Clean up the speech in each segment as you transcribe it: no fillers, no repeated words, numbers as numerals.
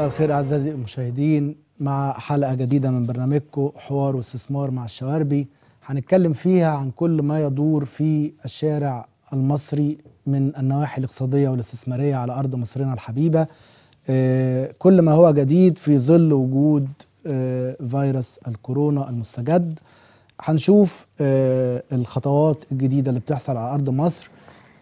مساء الخير أعزائي المشاهدين، مع حلقة جديدة من برنامجكم حوار واستثمار مع الشواربي. هنتكلم فيها عن كل ما يدور في الشارع المصري من النواحي الاقتصادية والاستثمارية على أرض مصرنا الحبيبة، كل ما هو جديد في ظل وجود فيروس الكورونا المستجد. هنشوف الخطوات الجديدة اللي بتحصل على أرض مصر.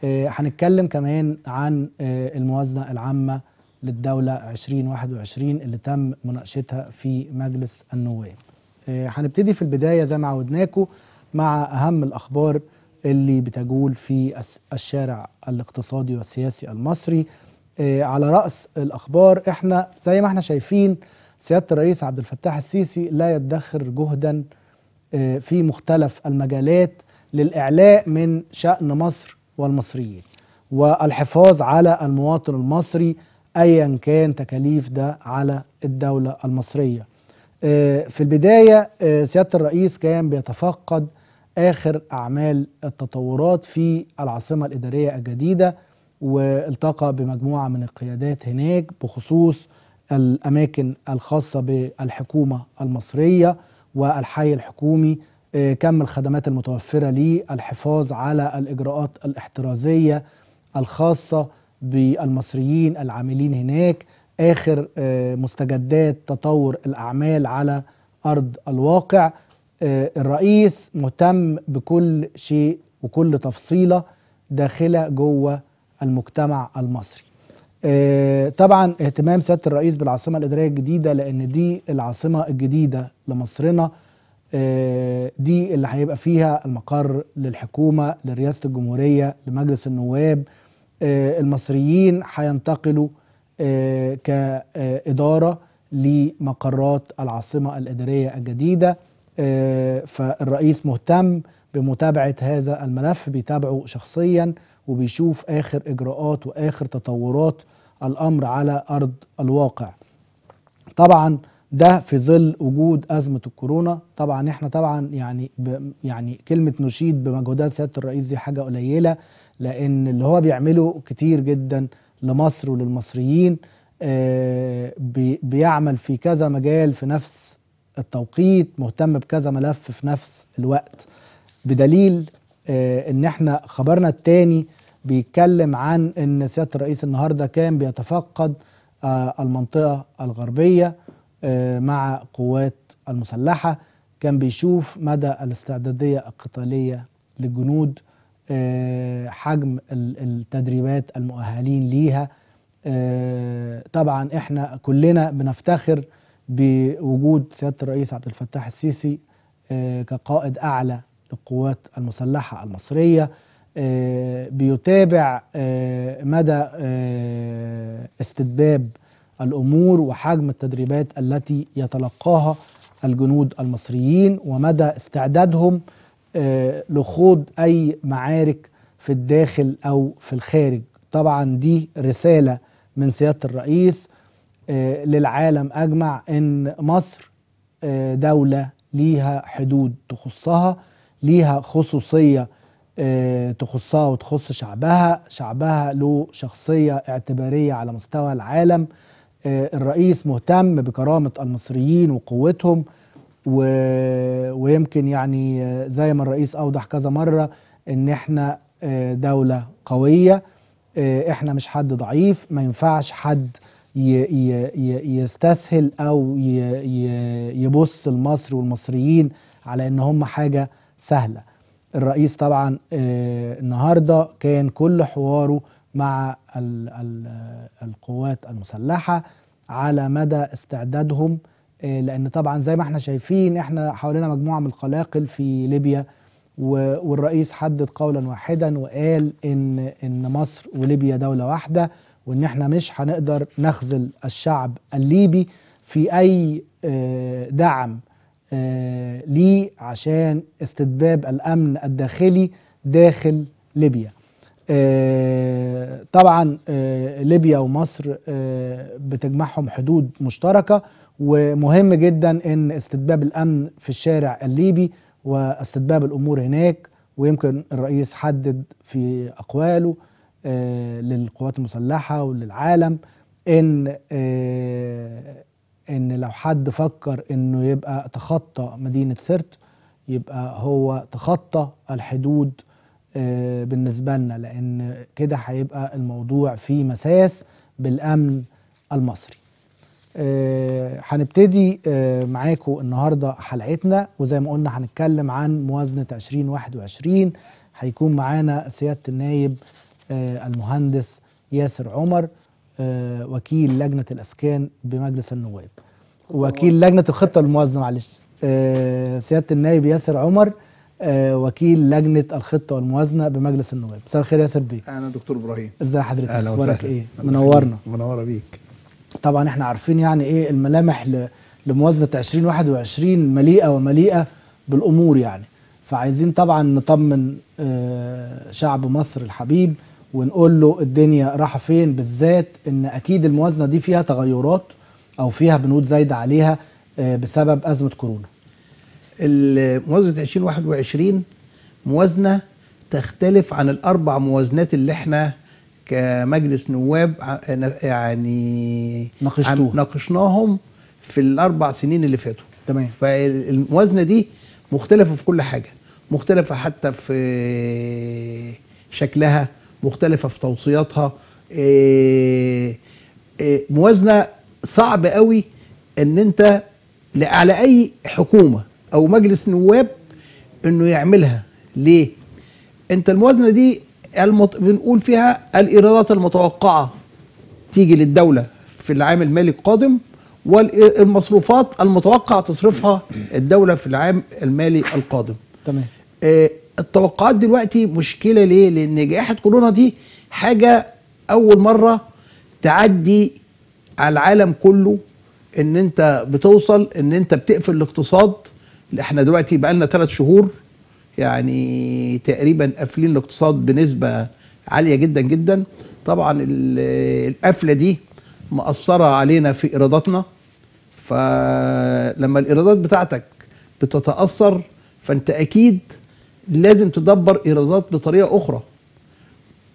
هنتكلم كمان عن الموازنة العامة للدولة 2021 اللي تم مناقشتها في مجلس النواب. هنبتدي في البداية زي ما عودناكم مع أهم الأخبار اللي بتجول في الشارع الاقتصادي والسياسي المصري. على رأس الأخبار، احنا زي ما احنا شايفين سيادة الرئيس عبد الفتاح السيسي لا يدخر جهدا في مختلف المجالات للإعلاء من شأن مصر والمصريين والحفاظ على المواطن المصري أيا كان تكاليف ده على الدولة المصرية. في البداية سيادة الرئيس كان بيتفقد آخر أعمال التطورات في العاصمة الإدارية الجديدة، والتقى بمجموعة من القيادات هناك بخصوص الأماكن الخاصة بالحكومة المصرية والحي الحكومي، كم الخدمات المتوفرة ليه، الحفاظ على الإجراءات الاحترازية الخاصة بالمصريين العاملين هناك، آخر مستجدات تطور الأعمال على أرض الواقع. الرئيس مهتم بكل شيء وكل تفصيلة داخلة جوه المجتمع المصري. طبعا اهتمام سيادة الرئيس بالعاصمة الإدارية الجديدة لأن دي العاصمة الجديدة لمصرنا، دي اللي هيبقى فيها المقر للحكومة، لرئاسة الجمهورية، لمجلس النواب. المصريين هينتقلوا كإدارة لمقرات العاصمة الإدارية الجديدة، فالرئيس مهتم بمتابعة هذا الملف، بيتابعه شخصيا وبيشوف آخر إجراءات وآخر تطورات الأمر على أرض الواقع. طبعا ده في ظل وجود أزمة الكورونا. طبعا احنا طبعا يعني كلمة نشيد بمجهودات سيادة الرئيس دي حاجة قليلة، لأن اللي هو بيعمله كتير جدا لمصر وللمصريين، بيعمل في كذا مجال في نفس التوقيت، مهتم بكذا ملف في نفس الوقت، بدليل ان احنا خبرنا التاني بيتكلم عن ان سيادة الرئيس النهارده كان بيتفقد المنطقة الغربية مع قوات المسلحة، كان بيشوف مدى الاستعدادية القتالية للجنود، حجم التدريبات المؤهلين ليها. طبعا احنا كلنا بنفتخر بوجود سيادة الرئيس عبد الفتاح السيسي كقائد أعلى للقوات المسلحة المصرية، بيتابع مدى استتباب الأمور وحجم التدريبات التي يتلقاها الجنود المصريين ومدى استعدادهم لخوض أي معارك في الداخل أو في الخارج. طبعا دي رسالة من سيادة الرئيس للعالم أجمع أن مصر دولة ليها حدود تخصها، ليها خصوصية تخصها وتخص شعبها، شعبها له شخصية اعتبارية على مستوى العالم. الرئيس مهتم بكرامة المصريين وقوتهم، ويمكن يعني زي ما الرئيس أوضح كذا مرة أن احنا دولة قوية، احنا مش حد ضعيف، ما ينفعش حد يستسهل أو يبص لمصر والمصريين على إن هم حاجة سهلة. الرئيس طبعا النهاردة كان كل حواره مع القوات المسلحة على مدى استعدادهم، لأن طبعا زي ما احنا شايفين احنا حوالينا مجموعة من القلاقل في ليبيا، والرئيس حدد قولا واحدا وقال إن مصر وليبيا دولة واحدة، وإن احنا مش هنقدر نخذل الشعب الليبي في أي دعم ليه عشان استتباب الأمن الداخلي داخل ليبيا. طبعا ليبيا ومصر بتجمعهم حدود مشتركة، ومهم جدا إن استتباب الأمن في الشارع الليبي واستتباب الأمور هناك، ويمكن الرئيس حدد في أقواله للقوات المسلحة وللعالم ان لو حد فكر انه يبقى تخطى مدينة سرت يبقى هو تخطى الحدود بالنسبة لنا، لان كده هيبقى الموضوع فيه مساس بالامن المصري. هنبتدي معاكم النهارده حلقتنا، وزي ما قلنا هنتكلم عن موازنة 2021. هيكون معانا سيادة النائب المهندس ياسر عمر، وكيل لجنة الأسكان بمجلس النواب، وكيل لجنة الخطة والموازنة، معلش، سيادة النائب ياسر عمر وكيل لجنة الخطة والموازنة بمجلس النواب. مساء الخير ياسر بيه. أنا دكتور إبراهيم. إزي حضرتك؟ أخبارك إيه؟ منورنا. منورة بيك. طبعا إحنا عارفين يعني إيه الملامح لموازنة 2021 مليئة ومليئة بالأمور يعني، فعايزين طبعا نطمن شعب مصر الحبيب ونقول له الدنيا رايحه فين، بالذات ان اكيد الموازنه دي فيها تغيرات او فيها بنود زايده عليها بسبب ازمه كورونا. موازنه 2021 موازنه تختلف عن الاربع موازنات اللي احنا كمجلس نواب يعني ناقشناهم في الاربع سنين اللي فاتوا. تمام. فالموازنه دي مختلفه في كل حاجه، مختلفه حتى في شكلها، مختلفة في توصياتها. موازنة صعب قوي ان انت على اي حكومة او مجلس نواب انه يعملها. ليه؟ انت الموازنة دي بنقول فيها الايرادات المتوقعة تيجي للدولة في العام المالي القادم، والمصروفات المتوقع تصرفها الدولة في العام المالي القادم. تمام. التوقعات دلوقتي مشكلة ليه؟ لأن جائحة كورونا دي حاجة أول مرة تعدي على العالم كله، إن أنت بتوصل إن أنت بتقفل الاقتصاد. إحنا دلوقتي بقالنا 3 شهور يعني تقريبا قافلين الاقتصاد بنسبة عالية جدا جدا. طبعا القفلة دي مأثرة علينا في إيراداتنا، فلما الإيرادات بتاعتك بتتأثر فأنت أكيد لازم تدبر ايرادات بطريقه اخرى،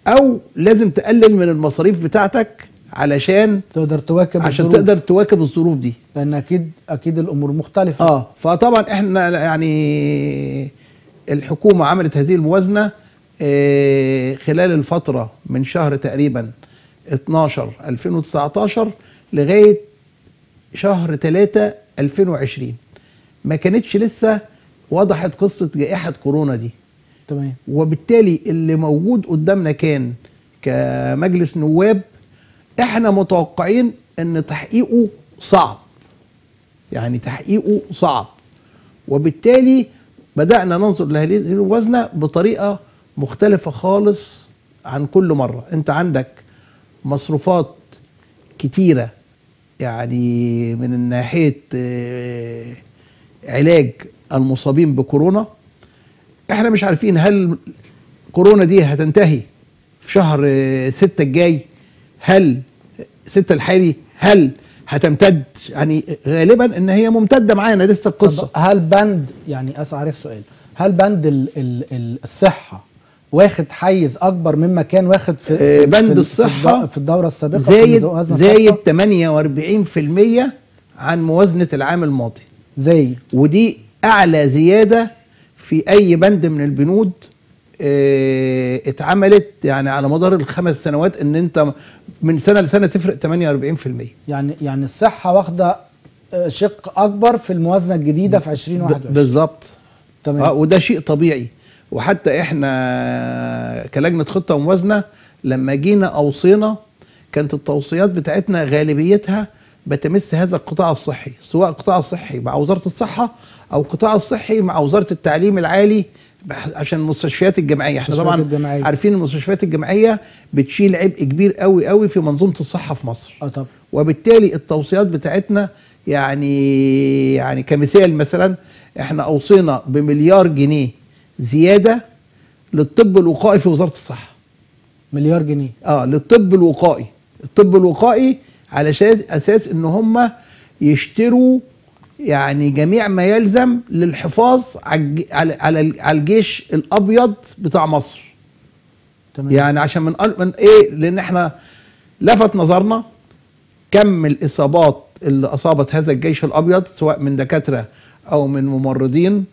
او لازم تقلل من المصاريف بتاعتك علشان تقدر تواكب الظروف دي، لان اكيد الامور مختلفه. فطبعا احنا يعني الحكومه عملت هذه الموازنه خلال الفتره من شهر تقريبا 12/2019 لغايه شهر 3/2020. ما كانتش لسه وضحت قصة جائحة كورونا دي. تمام. وبالتالي اللي موجود قدامنا كان كمجلس نواب احنا متوقعين ان تحقيقه صعب، يعني تحقيقه صعب، وبالتالي بدأنا ننظر لهذه الموازنة بطريقة مختلفة خالص عن كل مرة. انت عندك مصروفات كتيرة يعني من ناحية علاج المصابين بكورونا. احنا مش عارفين هل كورونا دي هتنتهي في شهر 6 الجاي، هل 6 الحالي، هل هتمتد؟ يعني غالبا ان هي ممتده معانا لسه القصه. هل بند يعني اسعارك سؤال، هل بند الصحه واخد حيز اكبر مما كان واخد في بند الصحه في الدوره السابقه؟ زايد 48% عن موازنه العام الماضي. زايد، ودي أعلى زيادة في أي بند من البنود اتعملت يعني على مدار ال5 سنوات، إن أنت من سنة لسنة تفرق 48%. يعني الصحة واخدة شق أكبر في الموازنة الجديدة في 2021. بالظبط. تمام. وده شيء طبيعي، وحتى إحنا كلجنة خطة وموازنة لما جينا أوصينا كانت التوصيات بتاعتنا غالبيتها بتمس هذا القطاع الصحي، سواء القطاع الصحي مع وزارة الصحة او القطاع الصحي مع وزارة التعليم العالي عشان المستشفيات الجامعية. احنا طبعا عارفين المستشفيات الجامعية بتشيل عبء كبير قوي قوي في منظومة الصحة في مصر. طبعا. وبالتالي التوصيات بتاعتنا يعني كمثال مثلا احنا اوصينا ب1 مليار جنيه زيادة للطب الوقائي في وزارة الصحة. 1 مليار جنيه للطب الوقائي. الطب الوقائي على اساس ان هم يشتروا يعني جميع ما يلزم للحفاظ على الجيش الابيض بتاع مصر. تمام. يعني عشان من ايه؟ لان احنا لفت نظرنا كم الإصابات اللي أصابت هذا الجيش الأبيض سواء من دكاترة أو من ممرضين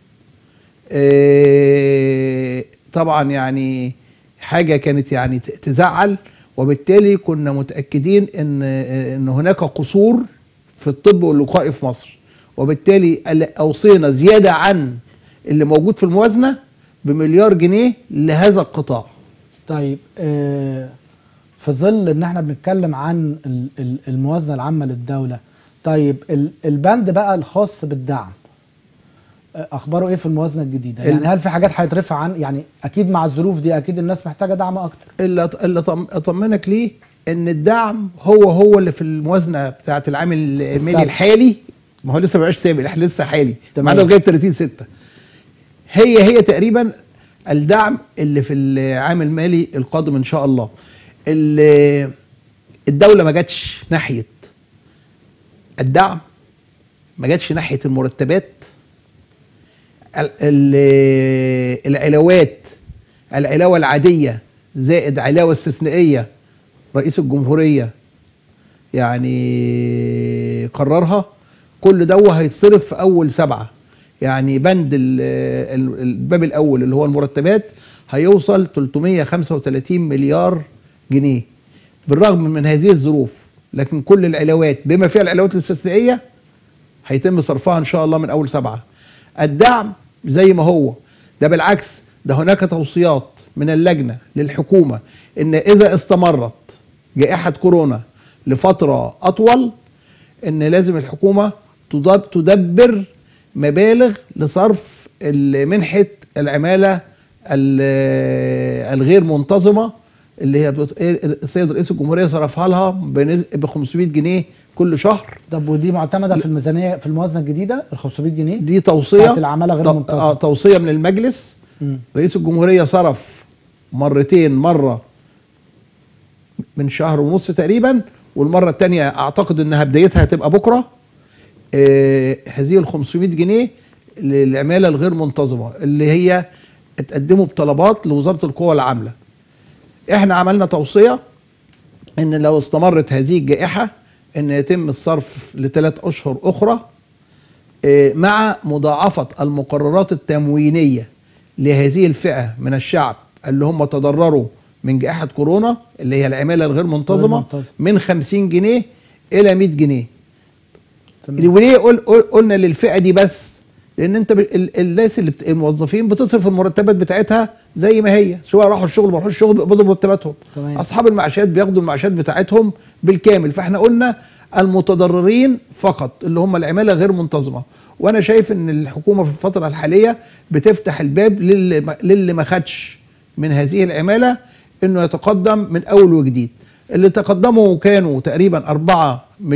طبعا يعني حاجة كانت يعني تزعل. وبالتالي كنا متأكدين إن هناك قصور في الطب والوقائي في مصر، وبالتالي أوصينا زيادة عن اللي موجود في الموازنة بمليار جنيه لهذا القطاع. طيب في ظل ان احنا بنتكلم عن الموازنة العامة للدولة، طيب البند بقى الخاص بالدعم اخباره ايه في الموازنه الجديده؟ يعني هل في حاجات هيترفع عن يعني اكيد مع الظروف دي اكيد الناس محتاجه دعم اكتر. اللي اطمنك ليه ان الدعم هو اللي في الموازنه بتاعه العام المالي الحالي، ما هو لسه ما بقاش سابق، احنا لسه حالي معانا لغايه 30/6. هي تقريبا الدعم اللي في العام المالي القادم ان شاء الله. الدوله ما جاتش ناحيه الدعم، ما جاتش ناحيه المرتبات، العلاوات، العلاوة العادية زائد علاوة استثنائية رئيس الجمهورية يعني قررها، كل ده هيتصرف في أول 7. يعني بند الباب الأول اللي هو المرتبات هيوصل 335 مليار جنيه بالرغم من هذه الظروف، لكن كل العلاوات بما فيها العلاوات الاستثنائية هيتم صرفها إن شاء الله من أول 7. الدعم زي ما هو ده، بالعكس ده هناك توصيات من اللجنة للحكومة ان اذا استمرت جائحة كورونا لفترة اطول ان لازم الحكومة تدبر مبالغ لصرف منحة العمالة الغير منتظمة اللي هي السيد رئيس الجمهورية صرفها لها ب 500 جنيه كل شهر. طب ودي معتمده في الميزانيه في الموازنه الجديده ال 500 جنيه دي توصيه بتاعت العماله غير المنتظمه؟ توصيه من المجلس. رئيس الجمهوريه صرف مرتين، مره من شهر ونص تقريبا، والمره الثانيه اعتقد انها بدايتها هتبقى بكره. هذه ال 500 جنيه للعماله الغير منتظمه اللي هي اتقدموا بطلبات لوزاره القوى العامله. احنا عملنا توصيه ان لو استمرت هذه الجائحه ان يتم الصرف ل3 أشهر اخرى مع مضاعفة المقررات التموينية لهذه الفئة من الشعب اللي هم تضرروا من جائحة كورونا اللي هي العمالة الغير منتظمة من 50 جنيه الى 100 جنيه. وليه قلنا للفئة دي بس؟ لان انت الناس اللي الموظفين بتصرف المرتبات بتاعتها زي ما هي، سواء راحوا الشغل ما راحوش الشغل بيقبضوا مرتباتهم. اصحاب المعاشات بياخدوا المعاشات بتاعتهم بالكامل، فاحنا قلنا المتضررين فقط اللي هم العماله غير منتظمه. وانا شايف ان الحكومه في الفتره الحاليه بتفتح الباب للي ما خدش من هذه العماله انه يتقدم من اول وجديد. اللي تقدموا كانوا تقريبا 4,400,000،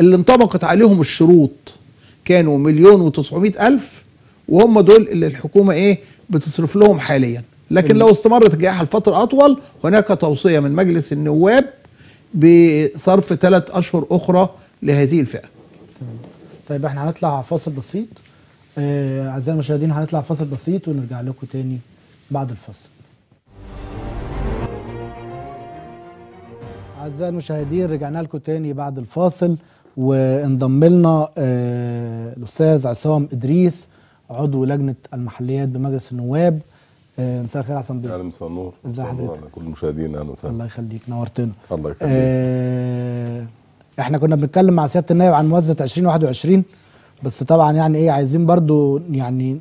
اللي انطبقت عليهم الشروط كانوا 1,900,000، وهم دول اللي الحكومه بتصرف لهم حاليا. لكن لو استمرت الجائحه لفتره اطول هناك توصيه من مجلس النواب بصرف 3 أشهر اخرى لهذه الفئه. طيب احنا هنطلع فاصل بسيط اعزائي المشاهدين، هنطلع فاصل بسيط ونرجع لكم تاني بعد الفاصل. اعزائي المشاهدين رجعنا لكم تاني بعد الفاصل، وانضم لنا الاستاذ عصام ادريس عضو لجنه المحليات بمجلس النواب. مساء الخير يا عصام بيه. اهلا مساء النور. ازي حضرتك؟ كل المشاهدين اهلا وسهلا. الله يخليك نورتنا. الله يخليك. احنا كنا بنتكلم مع سياده النائب عن موازنه 2021، بس طبعا يعني عايزين برضو يعني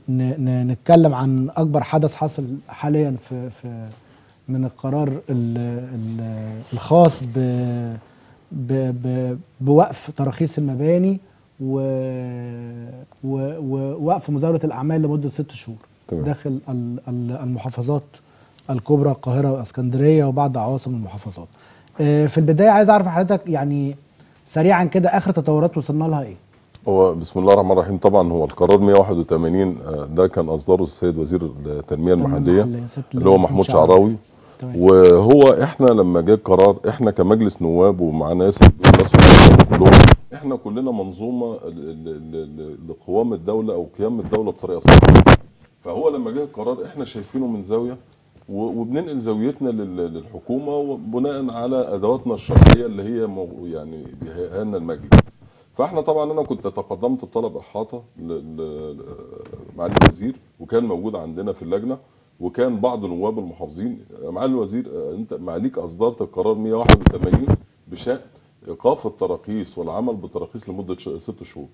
نتكلم عن اكبر حدث حصل حاليا في من القرار الخاص بوقف تراخيص المباني ووقف مزاوله الاعمال لمده 6 شهور داخل المحافظات الكبرى، القاهره واسكندريه وبعض عواصم المحافظات. في البدايه عايز اعرف حضرتك يعني سريعا كده اخر تطورات وصلنا لها ايه؟ هو بسم الله الرحمن الرحيم. طبعا هو القرار 181 ده كان اصدره السيد وزير التنميه المحليه اللي هو محمود شعراوي. وهو احنا لما جه القرار احنا كمجلس نواب ومع ناس كلهم احنا كلنا منظومه لقوام الدوله او قيام الدوله بطريقه صحيحه. فهو لما جه القرار احنا شايفينه من زاويه وبننقل زاويتنا للحكومه بناء على ادواتنا الشرعيه اللي هي يعني بيهيئها لنا المجلس. فاحنا طبعا انا كنت تقدمت بطلب احاطه معالي الوزير، وكان موجود عندنا في اللجنه، وكان بعض النواب المحافظين. معالي الوزير انت معاليك اصدرت القرار 181 بشان ايقاف التراخيص والعمل بتراخيص لمده 6 شهور،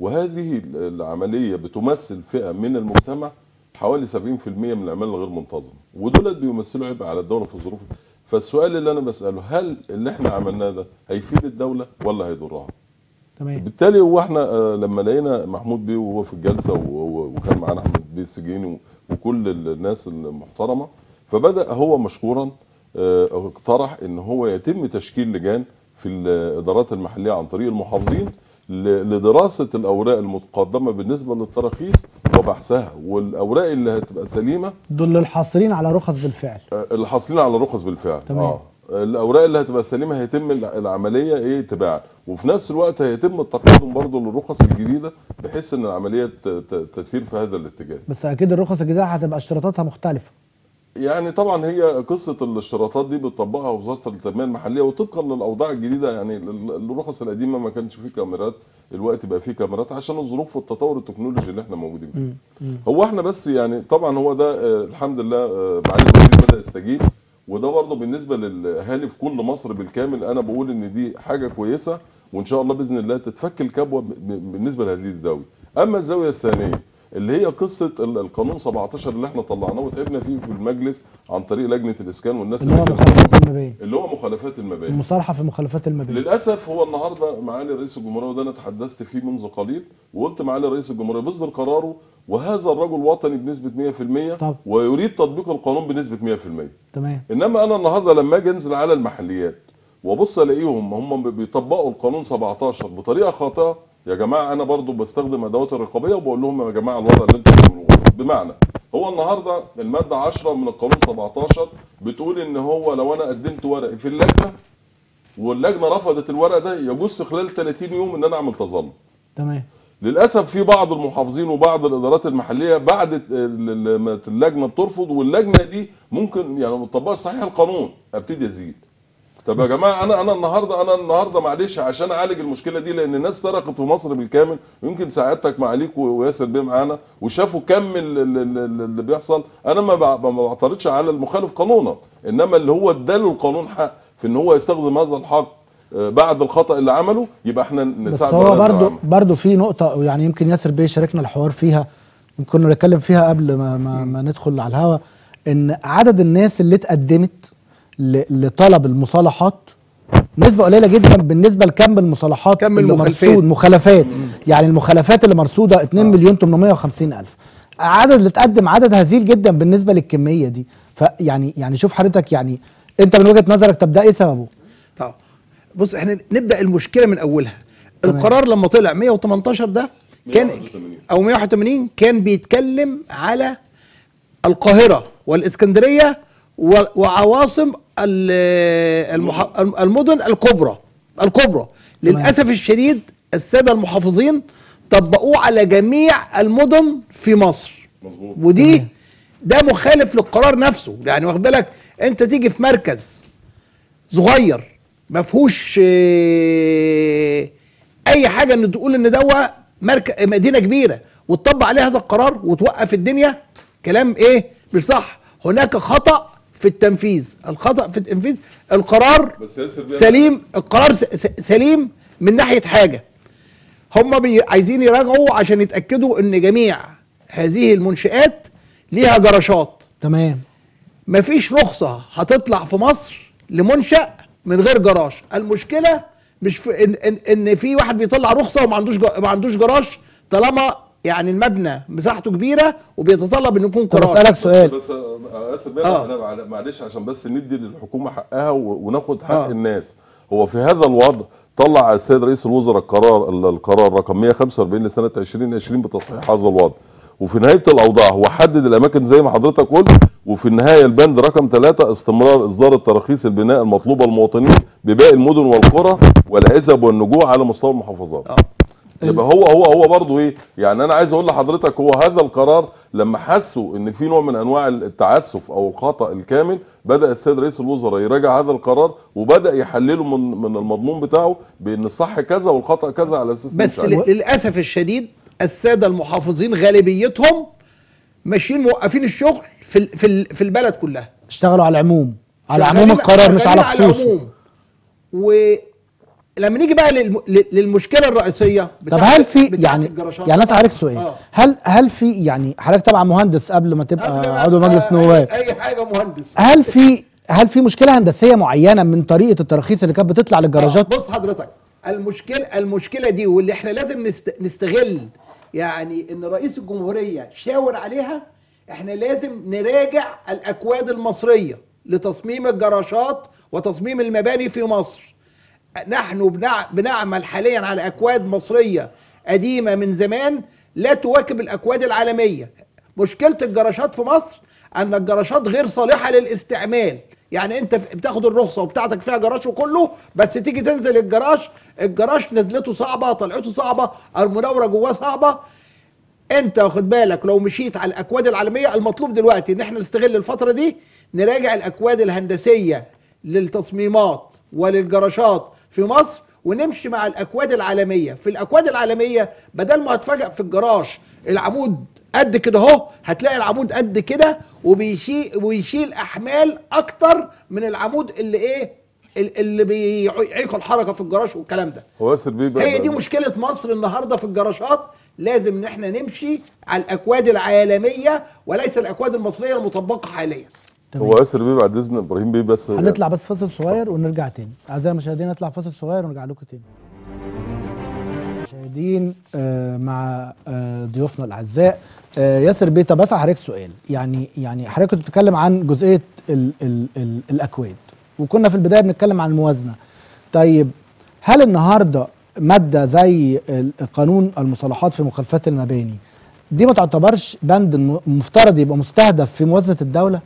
وهذه العمليه بتمثل فئه من المجتمع حوالي 70% من العمال الغير منتظم، ودولت بيمثلوا عبء على الدوله في ظروف. فالسؤال اللي انا بساله، هل اللي احنا عملناه ده هيفيد الدوله ولا هيضرها؟ تمام. بالتالي هو احنا لما لقينا محمود بيه وهو في الجلسه وكان معانا احمد بيه السجيني وكل الناس المحترمه، فبدا هو مشكورا اقترح ان هو يتم تشكيل لجان في الادارات المحليه عن طريق المحافظين لدراسه الاوراق المتقدمه بالنسبه للتراخيص وبحثها، والاوراق اللي هتبقى سليمه دول الحاصلين على رخص بالفعل. الحاصلين على رخص بالفعل، تمام. الاوراق اللي هتبقى سليمه هيتم العمليه ايه تباعا، وفي نفس الوقت هيتم التقدم برضه للرخص الجديده بحيث ان العمليه تسير في هذا الاتجاه. بس اكيد الرخص الجديده هتبقى اشتراطاتها مختلفه. يعني طبعا هي قصه الاشتراطات دي بتطبقها وزاره التنميه المحليه وطبقا للاوضاع الجديده. يعني الرخص القديمه ما كانش فيه كاميرات، الوقت بقى فيه كاميرات عشان الظروف والتطور التكنولوجي اللي احنا موجودين فيه. هو احنا بس يعني طبعا هو ده الحمد لله معالي الوزير بدا يستجيب، وده برضه بالنسبه للاهالي في كل مصر بالكامل انا بقول ان دي حاجه كويسه، وان شاء الله باذن الله تتفك الكبوه بالنسبه لهذه الزاويه. اما الزاويه الثانيه اللي هي قصه القانون 17 اللي احنا طلعناه وتعبنا فيه في المجلس عن طريق لجنه الاسكان والناس اللي هو مخالفات المباني، اللي هو مخالفات المباني، المصالحه في مخالفات المباني. للاسف هو النهارده معالي رئيس الجمهوريه، وده انا تحدثت فيه منذ قليل، وقلت معالي رئيس الجمهوريه بيصدر قراره وهذا الرجل وطني بنسبه 100% ويريد تطبيق القانون بنسبه 100%، تمام. انما انا النهارده لما اجي انزل على المحليات وابص الاقيهم هم بيطبقوا القانون 17 بطريقه خاطئه، يا جماعه انا برضو بستخدم ادوات الرقابيه وبقول لهم يا جماعه الوضع اللي انتم بتعملوه. بمعنى هو النهارده الماده 10 من القانون 17 بتقول ان هو لو انا قدمت ورقي في اللجنه واللجنه رفضت الورق ده يجوز خلال 30 يوم ان انا اعمل تظلم، تمام. للاسف في بعض المحافظين وبعض الادارات المحليه بعد ما اللجنه بترفض واللجنه دي ممكن يعني ما بتطبقش صحيح القانون ابتدي ازيد. طب يا جماعه انا النهارده معلش عشان اعالج المشكله دي، لان الناس سرقت في مصر بالكامل، ويمكن سعادتك معاليك وياسر بيه معانا وشافوا كم اللي بيحصل. انا ما بعترضش على المخالف قانونا، انما اللي هو اداله القانون حق في ان هو يستخدم هذا الحق بعد الخطا اللي عمله، يبقى احنا نساعده. بس هو برضه في نقطه يعني يمكن ياسر بيه شاركنا الحوار فيها، كنا بنتكلم فيها قبل ما ندخل على الهوا، ان عدد الناس اللي اتقدمت لطلب المصالحات نسبة قليلة جدا بالنسبة لكم المصالحات اللي مرصود مخالفات. يعني المخالفات اللي مرصودة 2,850,000، عدد اللي اتقدم عدد هزيل جدا بالنسبة للكمية دي. فيعني شوف حضرتك، يعني انت من وجهة نظرك طب ده ايه سببه؟ طبعا بص احنا نبدأ المشكلة من اولها. القرار لما طلع 118 ده كان 181. او 181 كان بيتكلم على القاهرة والاسكندرية وعواصم المدن الكبرى. للأسف الشديد السادة المحافظين طبقوه على جميع المدن في مصر، ودي ده مخالف للقرار نفسه. يعني واخد بالك انت تيجي في مركز صغير ما فيهوش اي حاجه ان تقول ان ده مدينه كبيره وتطبق عليه هذا القرار وتوقف الدنيا، كلام ايه مش صح. هناك خطأ في التنفيذ، الخطأ في التنفيذ. القرار سليم، القرار سليم من ناحية حاجة هم عايزين يراجعوا عشان يتأكدوا ان جميع هذه المنشآت ليها جراشات، تمام. مفيش رخصة هتطلع في مصر لمنشأ من غير جراش. المشكلة مش في إن في واحد بيطلع رخصة وما عندوش جراش، طالما يعني المبنى مساحته كبيره وبيتطلب ان يكون قرار. بسألك سؤال بس اسف انا معلش عشان بس ندي للحكومه حقها وناخد حق الناس. هو في هذا الوضع طلع السيد رئيس الوزراء القرار رقم 145 لسنه 2020 بتصحيح هذا الوضع، وفي نهايه الاوضاع هو حدد الاماكن زي ما حضرتك قلت، وفي النهايه البند رقم 3 استمرار اصدار التراخيص البناء المطلوبه للمواطنين بباقي المدن والقرى والعزب والنجوع على مستوى المحافظات. يبقى هو برضه ايه؟ يعني انا عايز اقول لحضرتك هو هذا القرار لما حسوا ان في نوع من انواع التعسف او الخطا الكامل، بدا السيد رئيس الوزراء يراجع هذا القرار وبدا يحلله من المضمون بتاعه بان الصح كذا والخطا كذا على اساس بس للاسف الشديد الساده المحافظين غالبيتهم ماشيين موقفين الشغل في البلد كلها. اشتغلوا على العموم، على عموم القرار مش على خصوصه. ولما نيجي بقى للمشكله الرئيسيه. طب هل في يعني اسال حضرتك سؤال، هل في يعني حضرتك طبعا مهندس قبل ما تبقى عضو مجلس نواب، اي حاجه مهندس، هل في مشكله هندسيه معينه من طريقه التراخيص اللي كانت بتطلع للجراجات؟ بص حضرتك، المشكله دي واللي احنا لازم نستغل يعني ان رئيس الجمهوريه شاور عليها، احنا لازم نراجع الاكواد المصريه لتصميم الجراشات وتصميم المباني في مصر. نحن بنعمل حاليا على اكواد مصريه قديمه من زمان لا تواكب الاكواد العالميه. مشكله الجراشات في مصر ان الجراشات غير صالحه للاستعمال، يعني انت بتاخد الرخصه وبتاعتك فيها جراش وكله، بس تيجي تنزل الجراش نزلته صعبه، طلعته صعبه، المناوره جواه صعبه. انت واخد بالك؟ لو مشيت على الاكواد العالميه، المطلوب دلوقتي ان احنا نستغل الفتره دي نراجع الاكواد الهندسيه للتصميمات وللجراشات في مصر ونمشي مع الاكواد العالميه. في الاكواد العالميه بدل ما هتفاجئ في الجراش العمود قد كده اهو، هتلاقي العمود قد كده وبيشيل احمال اكتر من العمود اللي اللي بيعيق الحركه في الجراش والكلام ده. هي دي مشكله مصر النهارده في الجراشات، لازم ان احنا نمشي على الاكواد العالميه وليس الاكواد المصريه المطبقه حاليا. هو ياسر بيه بعد اذن ابراهيم بيه، بس هنطلع بس فاصل صغير ونرجع تاني. اعزائي المشاهدين نطلع فاصل صغير ونرجع لكم تاني. مشاهدين مع ضيوفنا الاعزاء ياسر بيه، طب اسال حضرتك سؤال، يعني حضرتك كنت بتتكلم عن جزئيه ال الاكواد، وكنا في البدايه بنتكلم عن الموازنه. طيب هل النهارده ماده زي قانون المصالحات في مخالفات المباني دي ما تعتبرش بند مفترض يبقى مستهدف في موازنه الدوله؟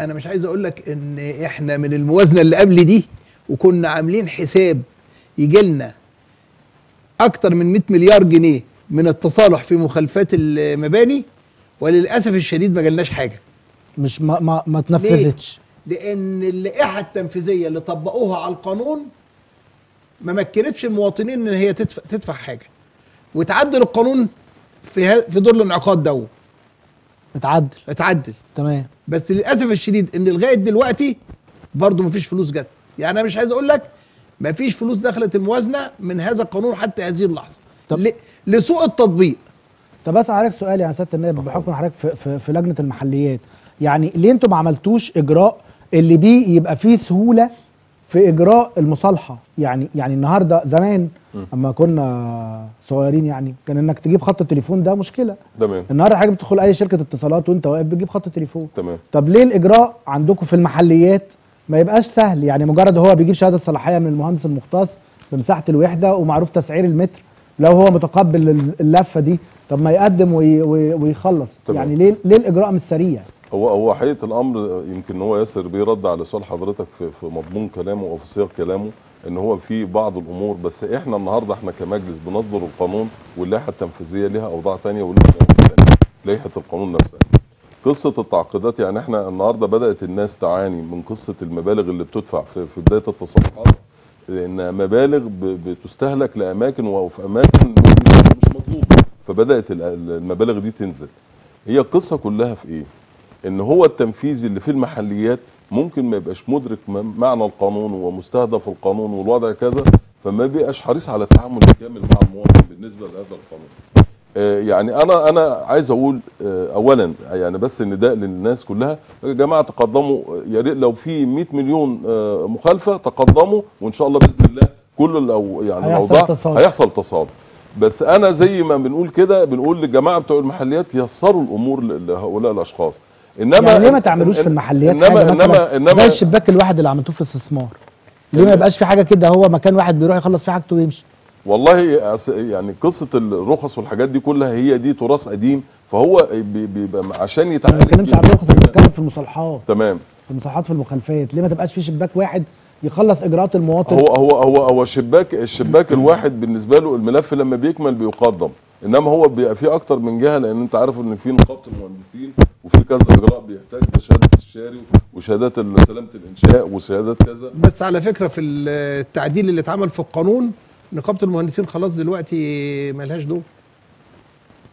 انا مش عايز اقول لك ان احنا من الموازنه اللي قبل دي وكنا عاملين حساب يجي لنا اكتر من 100 مليار جنيه من التصالح في مخالفات المباني، وللاسف الشديد ما جالناش حاجه. مش ما اتنفذتش لان اللائحه التنفيذيه اللي طبقوها على القانون ما مكنتش المواطنين ان هي تدفع حاجه، وتعدل القانون في دور الانعقاد ده. اتعدل تمام، بس للاسف الشديد ان لغايه دلوقتي برضه مفيش فلوس جت. يعني انا مش عايز اقول لك مفيش فلوس دخلت الموازنه من هذا القانون حتى هذه اللحظه لسوء التطبيق. طب بس حضرتك سؤال يا سياده النائب، بحكم حضرتك في لجنه المحليات، يعني ليه انتم ما عملتوش اجراء اللي بيه يبقى فيه سهوله في اجراء المصالحه؟ يعني النهارده زمان اما كنا صغيرين يعني كان انك تجيب خط التليفون ده مشكله. تمام. النهارده حضرتك بتدخل اي شركه اتصالات وانت واقف بتجيب خط تليفون. تمام. طب ليه الاجراء عندكم في المحليات ما يبقاش سهل؟ يعني مجرد هو بيجيب شهاده صلاحيه من المهندس المختص بمساحه الوحده ومعروف تسعير المتر، لو هو متقبل اللفه دي طب ما يقدم ويخلص. تمام. يعني ليه الاجراء مش سريع؟ هو حقيقه الامر يمكن هو ياسر بيرد على سؤال حضرتك في مضمون كلامه او في سياق كلامه ان هو في بعض الامور، بس احنا النهارده كمجلس بنصدر القانون واللائحه التنفيذيه لها اوضاع ثانيه ولائحه القانون نفسها. قصه التعقيدات، يعني احنا النهارده بدات الناس تعاني من قصه المبالغ اللي بتدفع في بدايه التصالحات، لان مبالغ بتستهلك لاماكن وفي اماكن مش مطلوبه، فبدات المبالغ دي تنزل. هي القصه كلها في ايه؟ ان هو التنفيذي اللي في المحليات ممكن ما يبقاش مدرك معنى القانون ومستهدف القانون والوضع كذا، فما بيبقاش حريص على التعامل الكامل مع المواطن بالنسبه لهذا القانون. يعني انا عايز اقول اولا يعني بس نداء للناس كلها، يا جماعه تقدموا، يا ريت لو في 100 مليون مخالفه تقدموا وان شاء الله باذن الله كل هيحصل تصادم. بس انا زي ما بنقول كده بنقول للجماعه بتوع المحليات يسروا الامور لهؤلاء الاشخاص. انما يعني ليه ما تعملوش في المحليات حاجه مثلا زي الشباك الواحد اللي عملتوه في الاستثمار؟ ليه ما يبقاش في حاجه كده هو مكان واحد بيروح يخلص فيه حاجته ويمشي؟ والله يعني قصه الرخص والحاجات دي كلها هي دي تراث قديم، فهو بيبقى عشان يتعامل. ما بنتكلمش عن الرخص، احنا بنتكلم في المصالحات. تمام. في المصالحات في المخالفات ليه ما تبقاش في شباك واحد يخلص اجراءات المواطن. هو الشباك الواحد بالنسبه له الملف لما بيكمل بيقدم، انما هو بيبقى فيه اكتر من جهه، لان انت عارف ان في نقابه المهندسين وفي كذا اجراء بيحتاج شهاده استشاري وشهادات سلامه الانشاء وشهادات كذا. بس على فكره في التعديل اللي اتعمل في القانون نقابه المهندسين خلاص دلوقتي مالهاش دور.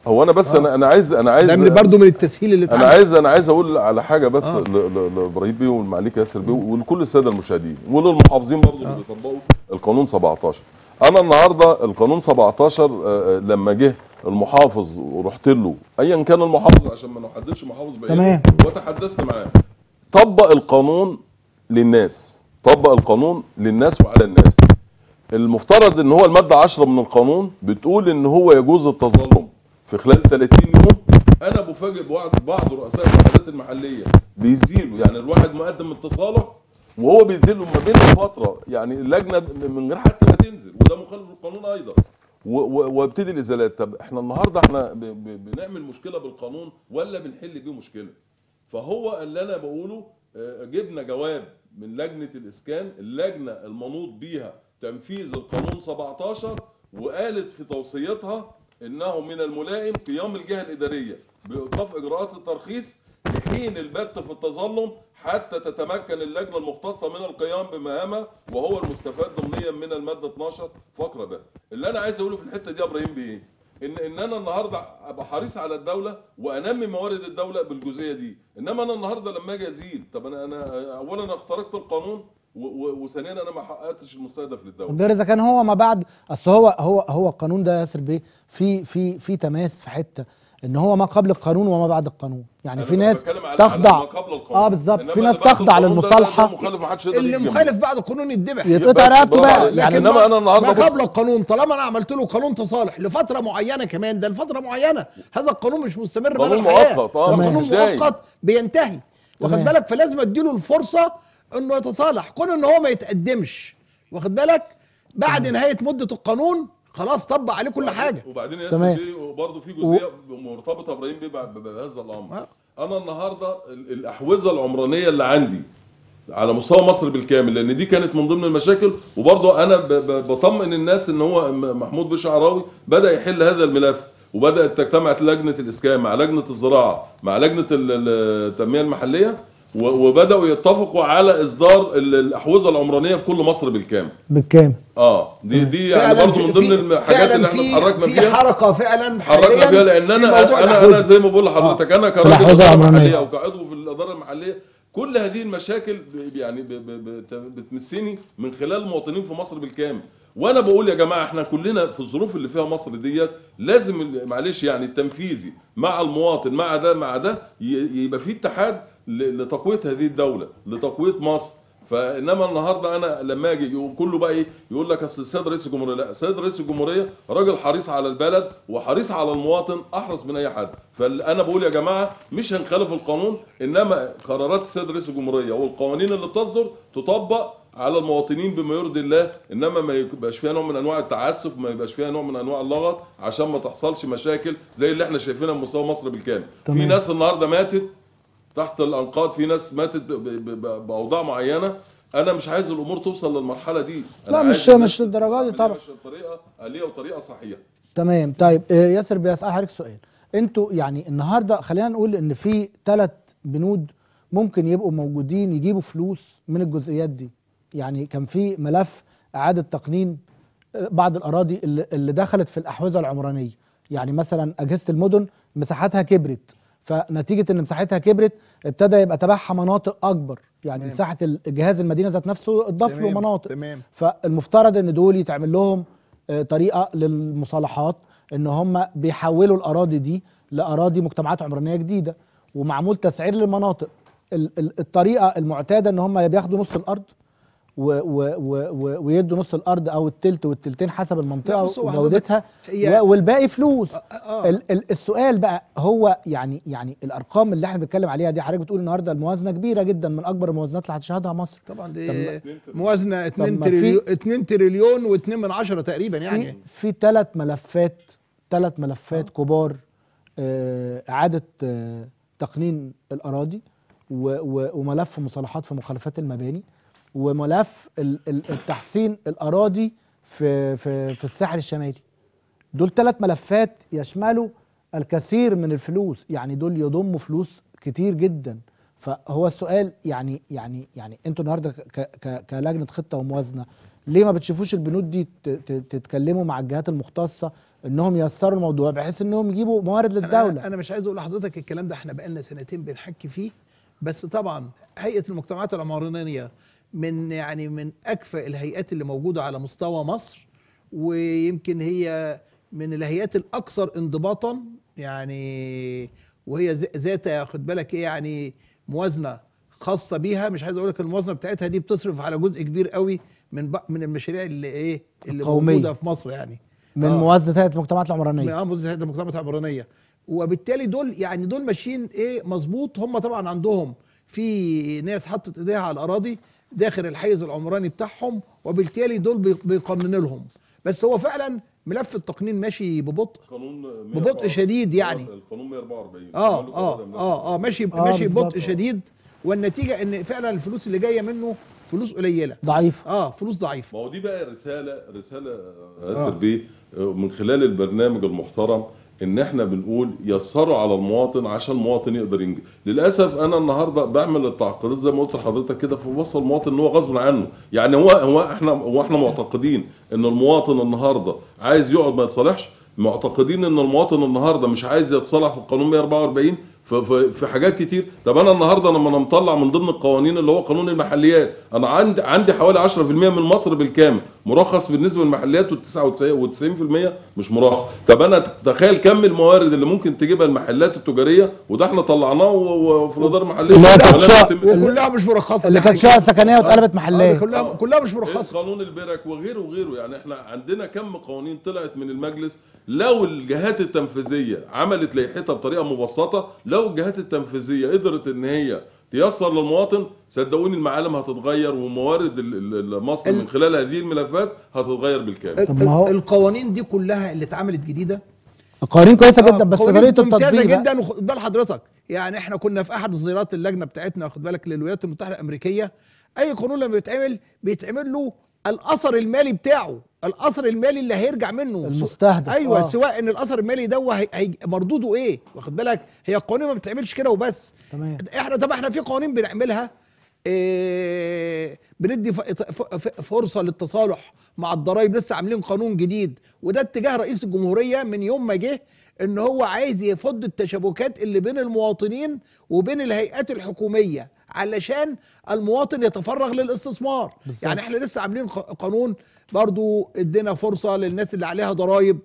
هو انا بس انا عايز ده برضه من التسهيل اللي اتعمل. انا عايز اقول على حاجه بس لابراهيم بيه والمعاليك ياسر بيه ولكل الساده المشاهدين وللمحافظين برضه اللي بيطبقوا القانون 17. انا النهارده القانون 17 لما جه المحافظ ورحت له ايا كان المحافظ عشان ما نحددش محافظ بعيد، تمام، وتحدثت معاه، طبق القانون للناس، طبق القانون للناس وعلى الناس. المفترض ان هو الماده 10 من القانون بتقول ان هو يجوز التظلم في خلال 30 يوم. انا بفاجئ بعض رؤساء الوحدات المحليه بيزيلوا، يعني الواحد مقدم التصالح وهو بيزيلوا ما بين الفتره، يعني اللجنه من غير حتى ما تنزل، وده مخالف للقانون ايضا، وابتدي الازالات. طب احنا النهارده احنا بنعمل مشكله بالقانون ولا بنحل بيه مشكله؟ فهو اللي انا بقوله جبنا جواب من لجنه الاسكان، اللجنه المنوط بيها تنفيذ القانون 17، وقالت في توصيتها انه من الملائم قيام الجهه الاداريه بايقاف اجراءات الترخيص لحين البت في التظلم حتى تتمكن اللجنه المختصه من القيام بمهامها وهو المستفاد ضمنيا من الماده 12 فقره ب. اللي انا عايز اقوله في الحته دي يا ابراهيم بايه؟ ان انا النهارده ابقى حريص على الدوله وانمي موارد الدوله بالجزئيه دي، انما انا النهارده لما اجي ازيل، طب انا اولا اخترقت القانون وثانيا انا ما حققتش المستهدف للدوله. طب اذا كان هو ما بعد، اصل هو القانون ده ياسر بيه في تماس في حته ان هو ما قبل القانون وما بعد القانون، يعني في ناس تخضع بالظبط، في ناس تخضع للمصالحه، اللي مخالف بعد القانون يتذبح يتقطع رقبته بقى. يعني انما انا النهارده ما قبل القانون طالما انا عملت له قانون تصالح لفتره معينه، كمان ده لفتره معينه، هذا القانون مش مستمر بقى، قانون مؤقت، قانون مؤقت بينتهي، واخد بالك؟ فلازم اديله الفرصه انه يتصالح، كون ان هو ما يتقدمش، واخد بالك؟ بعد نهايه مده القانون خلاص طبق عليه كل حاجه. وبعدين ياسر بيه برضه في جزئيه مرتبطه ابراهيم بيه بهذا الامر. انا النهارده الاحوزه العمرانيه اللي عندي على مستوى مصر بالكامل، لان دي كانت من ضمن المشاكل، وبرضه انا بطمن الناس ان هو محمود بشعراوي بدا يحل هذا الملف، وبدات تجتمع لجنه الاسكان مع لجنه الزراعه مع لجنه التنميه المحليه، وبداوا يتفقوا على اصدار الاحوزه العمرانيه في كل مصر بالكامل. بالكامل. دي يعني برضه من ضمن الحاجات اللي احنا اتحركنا فيها. في حركه فعلا اتحركنا فيها، لان انا زي ما بقول لحضرتك، انا كراجل محلي او كعضو في الاداره المحليه، كل هذه المشاكل يعني بتمسني من خلال المواطنين في مصر بالكامل. وانا بقول يا جماعه احنا كلنا في الظروف اللي فيها مصر ديت لازم، معلش يعني، التنفيذي مع المواطن مع ده يبقى في اتحاد لتقويه هذه الدوله، لتقويه مصر. فانما النهارده انا لما اجي كله بقى ايه يقول لك اصل السيد رئيس الجمهوريه، لا، السيد رئيس الجمهوريه راجل حريص على البلد وحريص على المواطن احرص من اي حد. فانا بقول يا جماعه مش هنخالف القانون، انما قرارات السيد رئيس الجمهوريه والقوانين اللي بتصدر تطبق على المواطنين بما يرضي الله، انما ما يبقاش فيها نوع من انواع التعسف، ما يبقاش فيها نوع من انواع اللغط، عشان ما تحصلش مشاكل زي اللي احنا شايفينها بمستوى مصر بالكامل. في ناس النهارده ماتت تحت الانقاض، في ناس ماتت باوضاع معينه. انا مش عايز الامور توصل للمرحله دي. لا، مش للدرجه دي طبعا، مش بطريقه آلية وطريقه صحيحه. تمام. طيب ياسر بيه، اسال حضرتك سؤال. انتوا يعني النهارده خلينا نقول ان في 3 بنود ممكن يبقوا موجودين يجيبوا فلوس من الجزئيات دي. يعني كان في ملف اعاده تقنين بعض الاراضي اللي دخلت في الاحوزه العمرانيه، يعني مثلا اجهزه المدن مساحتها كبرت، فنتيجه ان مساحتها كبرت ابتدى يبقى تبعها مناطق اكبر، يعني تمام. مساحه الجهاز المدينه ذات نفسه اتضاف له مناطق، تمام. فالمفترض ان دول يتعمل لهم طريقه للمصالحات، ان هم بيحولوا الاراضي دي لاراضي مجتمعات عمرانيه جديده ومعمول تسعير للمناطق. الطريقه المعتاده ان هم بياخدوا نص الارض ويدوا نص الارض او التلت والتلتين حسب المنطقه وجودتها، والباقي فلوس. السؤال بقى هو يعني الارقام اللي احنا بنتكلم عليها دي، حضرتك بتقول النهارده الموازنه كبيره جدا، من اكبر الموازنات اللي هتشهدها مصر طبعا. دي موازنه 2 تريليون و2 من 10 تقريبا. يعني في 3 ملفات كبار، اعاده تقنين الاراضي، وملف مصالحات في مخالفات المباني، وملف التحسين الأراضي في الساحل الشمالي. دول ثلاث ملفات يشملوا الكثير من الفلوس، يعني دول يضموا فلوس كتير جدا. فهو السؤال يعني انتوا النهارده كلجنه خطه وموازنه ليه ما بتشوفوش البنود دي، تتكلموا مع الجهات المختصه انهم ييسروا الموضوع بحيث انهم يجيبوا موارد للدوله؟ انا مش عايز اقول لحضرتك الكلام ده، احنا بقالنا سنتين بنحكي فيه، بس طبعا هيئه المجتمعات العمرانيه من يعني من اكفأ الهيئات اللي موجوده على مستوى مصر، ويمكن هي من الهيئات الاكثر انضباطا يعني، وهي ذات خد بالك ايه يعني موازنه خاصه بيها. مش عايز اقول لك الموازنه بتاعتها دي بتصرف على جزء كبير قوي من المشاريع اللي ايه اللي موجوده في مصر يعني، من موازنه هيئه المجتمعات العمرانيه، موازنه هيئه المجتمعات العمرانيه. وبالتالي دول يعني دول ماشيين ايه مظبوط. هم طبعا عندهم في ناس حطت ايديها على الاراضي داخل الحيز العمراني بتاعهم، وبالتالي دول بيقنن لهم. بس هو فعلا ملف التقنين ماشي ببطء، ببطء شديد يعني. القانون 144 ماشي ببطء شديد، والنتيجه ان فعلا الفلوس اللي جايه منه فلوس قليله ضعيفه، فلوس ضعيفه. ما هو دي بقى رساله ياسر بيه من خلال البرنامج المحترم، ان احنا بنقول يسروا على المواطن عشان المواطن يقدر ينجح. للاسف انا النهارده بعمل التعقيدات زي ما قلت لحضرتك كده في وصل المواطن ان هو غصب عنه، يعني هو احنا معتقدين ان المواطن النهارده عايز يقعد ما يتصالحش، معتقدين ان المواطن النهارده مش عايز يتصالح في القانون 144 في حاجات كتير. طب انا النهارده لما انا مطلع من ضمن القوانين اللي هو قانون المحليات، انا عندي حوالي 10% من مصر بالكامل مرخص بالنسبه للمحليات، و99% مش مرخص. طب انا تخيل كم الموارد اللي ممكن تجيبها المحلات التجاريه، وده احنا طلعناه وفي الاداره المحليه كلها مش مرخصه، اللي كانت شقق سكنيه واتقلبت محلات كلها مش مرخصه، قانون البرك وغيره. يعني احنا عندنا كم قوانين طلعت من المجلس، لو الجهات التنفيذيه عملت لائحتها بطريقه مبسطه، لو الجهات التنفيذيه قدرت ان هي تيسر للمواطن، صدقوني المعالم هتتغير، وموارد مصر من خلال هذه الملفات هتتغير بالكامل. القوانين دي كلها اللي اتعملت جديده قوانين كويسه جدا، بس طريقه التطبيق جدا. وخد بال حضرتك يعني احنا كنا في احد زيارات اللجنه بتاعتنا خد بالك للولايات المتحده الامريكيه، اي قانون لما بيتعمل له الاثر المالي بتاعه، الاثر المالي اللي هيرجع منه المستهدف. ايوه سواء ان الاثر المالي ده مردوده ايه، واخد بالك. هي القوانين ما بتعملش كده وبس، تمام. احنا طب احنا في قوانين بنعملها بندي فرصه للتصالح مع الضرايب، لسه عاملين قانون جديد، وده اتجاه رئيس الجمهوريه من يوم ما جه، ان هو عايز يفض التشابكات اللي بين المواطنين وبين الهيئات الحكوميه علشان المواطن يتفرغ للاستثمار. بالزبط. يعني احنا لسه عاملين قانون برضو ادينا فرصه للناس اللي عليها ضرايب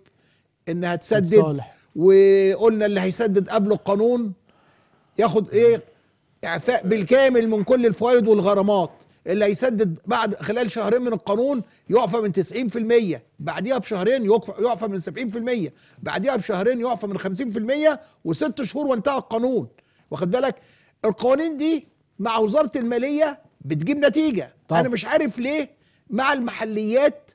انها تسدد الصالح. وقلنا اللي هيسدد قبل القانون ياخد ايه اعفاء بالكامل من كل الفوائد والغرامات، اللي هيسدد بعد خلال شهرين من القانون يعفى من 90%، بعديها بشهرين يعفى من 70%، بعديها بشهرين يعفى من 50%، وست شهور وانتهى القانون، واخد بالك. القوانين دي مع وزارة المالية بتجيب نتيجة. طب. أنا مش عارف ليه مع المحليات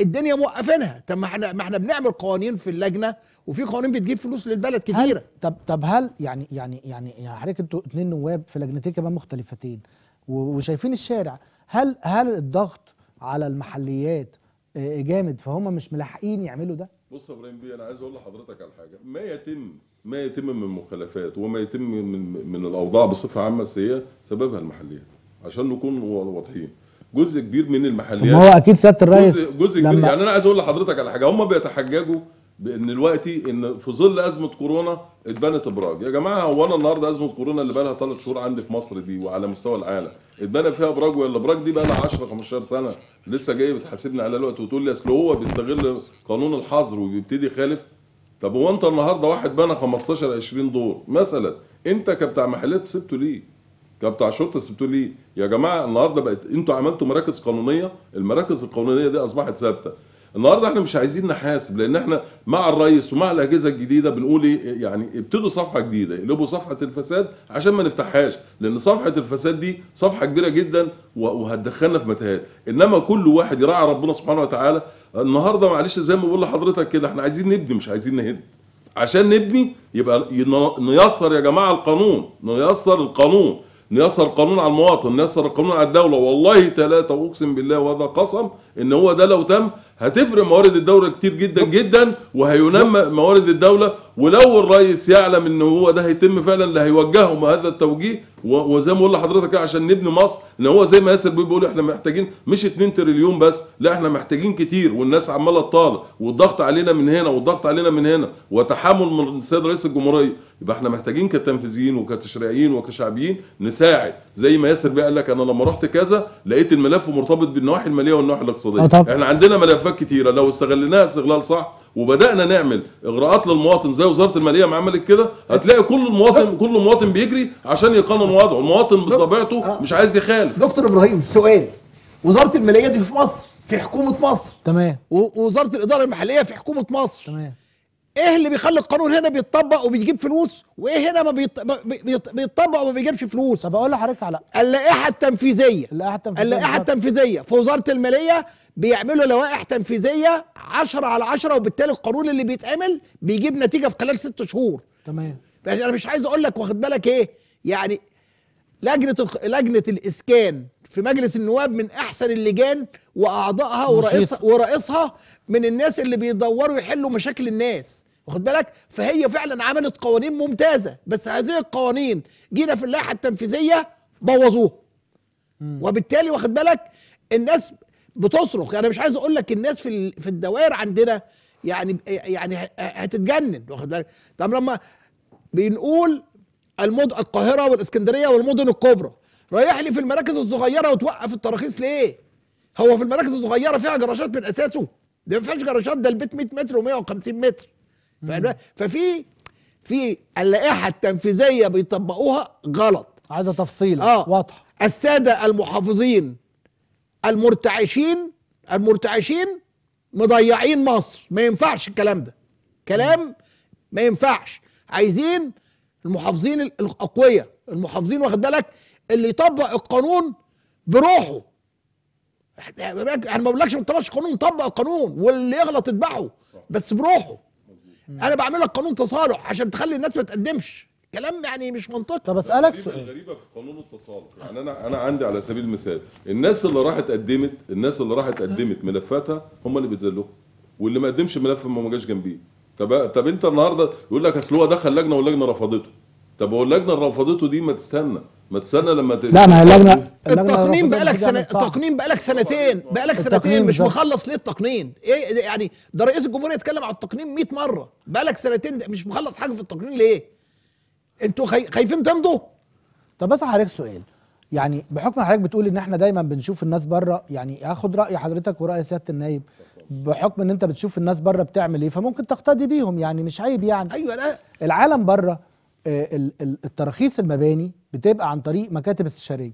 الدنيا موقفينها. طب ما احنا بنعمل قوانين في اللجنة، وفي قوانين بتجيب فلوس للبلد كتيرة. طب هل يعني حضرتك انتوا اتنين نواب في لجنتين كمان مختلفتين وشايفين الشارع، هل الضغط على المحليات جامد فهم مش ملاحقين يعملوا ده؟ بص يا ابراهيم بيه، انا عايز اقول لحضرتك على حاجه، ما يتم من مخالفات وما يتم من الاوضاع بصفه عامه سيئه سببها المحليات، عشان نكون واضحين. جزء كبير من المحليات، ما هو اكيد سياده الرئيس جزء كبير، يعني انا عايز اقول لحضرتك على حاجه، هم بيتحججوا بان دلوقتي ان في ظل ازمه كورونا اتبنت ابراج. يا جماعه هو انا النهارده ازمه كورونا اللي بقى لها 3 شهور عندي في مصر دي وعلى مستوى العالم اتبنى فيها ابراج، ولا الابراج دي بقى لها 10 15 سنه لسه جايه بتحاسبني على الوقت وتقول لي اصل هو بيستغل قانون الحظر وبيبتدي يخالف؟ طب هو انت النهارده واحد بنى 15 20 دور مثلا، انت كبتاع محلات سبته ليه؟ كبتاع شرطه سبته ليه؟ يا جماعه النهارده بقت انتوا عملتوا مراكز قانونيه، المراكز القانونيه دي اصبحت ثابته. النهارده احنا مش عايزين نحاسب، لان احنا مع الرئيس ومع الاجهزه الجديده بنقول ايه، يعني ابتدوا صفحه جديده، اقلبوا صفحه الفساد عشان ما نفتحهاش، لان صفحه الفساد دي صفحه كبيره جدا وهتدخلنا في متاهات. انما كل واحد يراعي ربنا سبحانه وتعالى. النهارده معلش زي ما بقول لحضرتك كده، احنا عايزين نبني مش عايزين نهد. عشان نبني يبقى نيسر يا جماعه القانون، نيسر القانون. نيسر القانون على المواطن، نيسر القانون على الدوله. والله ثلاثه واقسم بالله وهذا قسم ان هو ده لو تم هتفرق موارد الدوله كتير جدا جدا، وهينمى موارد الدوله. ولو الرئيس يعلم ان هو ده هيتم فعلا اللي هيوجههم هذا التوجيه، وزي ما قلنا لحضرتك عشان نبني مصر، ان هو زي ما ياسر بيقول احنا محتاجين مش 2 تريليون بس، لا احنا محتاجين كتير، والناس عماله تطالب، والضغط علينا من هنا والضغط علينا من هنا، وتحامل من السيد رئيس الجمهوريه. يبقى احنا محتاجين كتنفيذيين وكتشريعيين وكشعبيين نساعد، زي ما ياسر بقى قال لك انا لما رحت كذا لقيت الملف مرتبط بالنواحي الماليه والنواحي الاقتصاديه. احنا عندنا ملفات كتيره لو استغلناها استغلال صح وبدانا نعمل اغراءات للمواطن زي وزاره الماليه ما عملت كده، هتلاقي كل مواطن بيجري عشان يقنن وضعه. المواطن بطبيعته مش عايز يخالف. دكتور ابراهيم، سؤال، وزاره الماليه دي في مصر، في حكومه مصر، تمام، ووزاره الاداره المحليه في حكومه مصر، تمام. ايه اللي بيخلي القانون هنا بيتطبق وبيجيب فلوس، وايه هنا ما بيتطبق وما بيجيبش فلوس؟ طب اقول لحضرتك على اللائحه التنفيذيه في وزاره الماليه بيعملوا لوائح تنفيذيه 10/10، وبالتالي القانون اللي بيتعمل بيجيب نتيجه في خلال 6 شهور. تمام. يعني انا مش عايز اقول لك، واخد بالك ايه؟ يعني لجنه الاسكان في مجلس النواب من احسن اللجان، واعضائها ورئيسها من الناس اللي بيدوروا يحلوا مشاكل الناس، واخد بالك؟ فهي فعلا عملت قوانين ممتازه، بس هذه القوانين جينا في اللائحه التنفيذيه بوظوها. وبالتالي واخد بالك الناس بتصرخ، يعني مش عايز اقول لك الناس في الدوائر عندنا يعني هتتجنن، واخد بالك؟ طب لما بنقول القاهره والاسكندريه والمدن الكبرى، رايح لي في المراكز الصغيره وتوقف التراخيص ليه؟ هو في المراكز الصغيره فيها جراشات من اساسه؟ ده ما فيهاش جراشات، ده البيت 100 متر و150 متر. ففي اللائحه التنفيذيه بيطبقوها غلط. عايزه تفصيل واضحه. الساده المحافظين المرتعشين مضيعين مصر، ما ينفعش الكلام ده. كلام ما ينفعش. عايزين المحافظين الاقوياء، المحافظين واخد بالك اللي يطبق القانون بروحه. احنا ما بقولكش ما تطبقش قانون، طبق القانون، واللي يغلط اتبعه بس بروحه. انا بعمل لك قانون تصالح عشان تخلي الناس ما تقدمش، كلام يعني مش منطقي. طب اسالك سؤال، الغريبه في قانون التصالح، يعني انا عندي على سبيل المثال الناس اللي راحت قدمت ملفاتها هم اللي بيتذلوها، واللي ما قدمش ملف ما جاش جنبيه. طب انت النهارده يقول لك اصل هو دخل لجنه واللجنه رفضته. طب هو اللجنه اللي رفضته دي ما تستنى لما لا، ما هي اللجنه التقنين بقالك سنتين مش مخلص. ليه التقنين؟ ايه يعني؟ ده رئيس الجمهوريه اتكلم على التقنين 100 مره، بقالك سنتين مش مخلص حاجه في التقنين ليه؟ انتوا خايفين تمضوا؟ طب بس حضرتك سؤال، يعني بحكم حضرتك بتقول ان احنا دايما بنشوف الناس بره، يعني هاخد راي حضرتك وراي سياده النايب، بحكم ان انت بتشوف الناس بره بتعمل ايه فممكن تقتدي بيهم، يعني مش عيب يعني. ايوه. لا، العالم بره التراخيص المباني بتبقى عن طريق مكاتب استشاريه،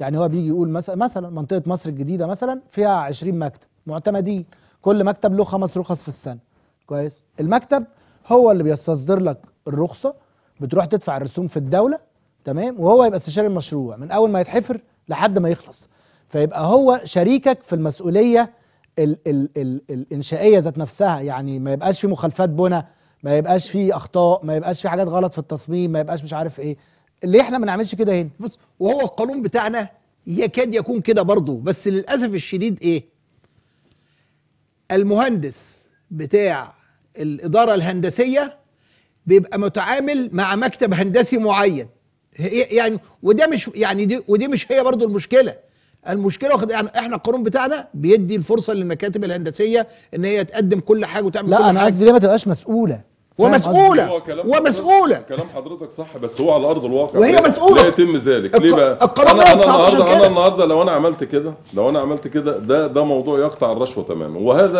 يعني هو بيجي يقول مثلا منطقه مصر الجديده مثلا فيها 20 مكتب معتمدين، كل مكتب له 5 رخص في السنه. كويس. المكتب هو اللي بيستصدر لك الرخصه، بتروح تدفع الرسوم في الدولة، تمام، وهو يبقى استشاري المشروع من أول ما يتحفر لحد ما يخلص، فيبقى هو شريكك في المسؤولية ال الإنشائية ذات نفسها، يعني ما يبقاش في مخالفات بناء، ما يبقاش في أخطاء، ما يبقاش في حاجات غلط في التصميم، ما يبقاش مش عارف إيه. اللي إحنا ما نعملش كده هنا. بص، وهو القانون بتاعنا يكاد يكون كده برضه، بس للأسف الشديد إيه؟ المهندس بتاع الإدارة الهندسية بيبقى متعامل مع مكتب هندسي معين، يعني وده مش يعني ودي مش هي برضو المشكله واخد، يعني احنا القانون بتاعنا بيدي الفرصه للمكاتب الهندسيه ان هي تقدم كل حاجه وتعمل كل حاجه. لا، انا قصدي ليه ما تبقاش مسؤوله. كلام حضرتك صح، بس هو على ارض الواقع وهي مسؤوله لا يتم ذلك. ليه بقى؟ انا النهارده لو انا عملت كده ده موضوع يقطع الرشوه تماما،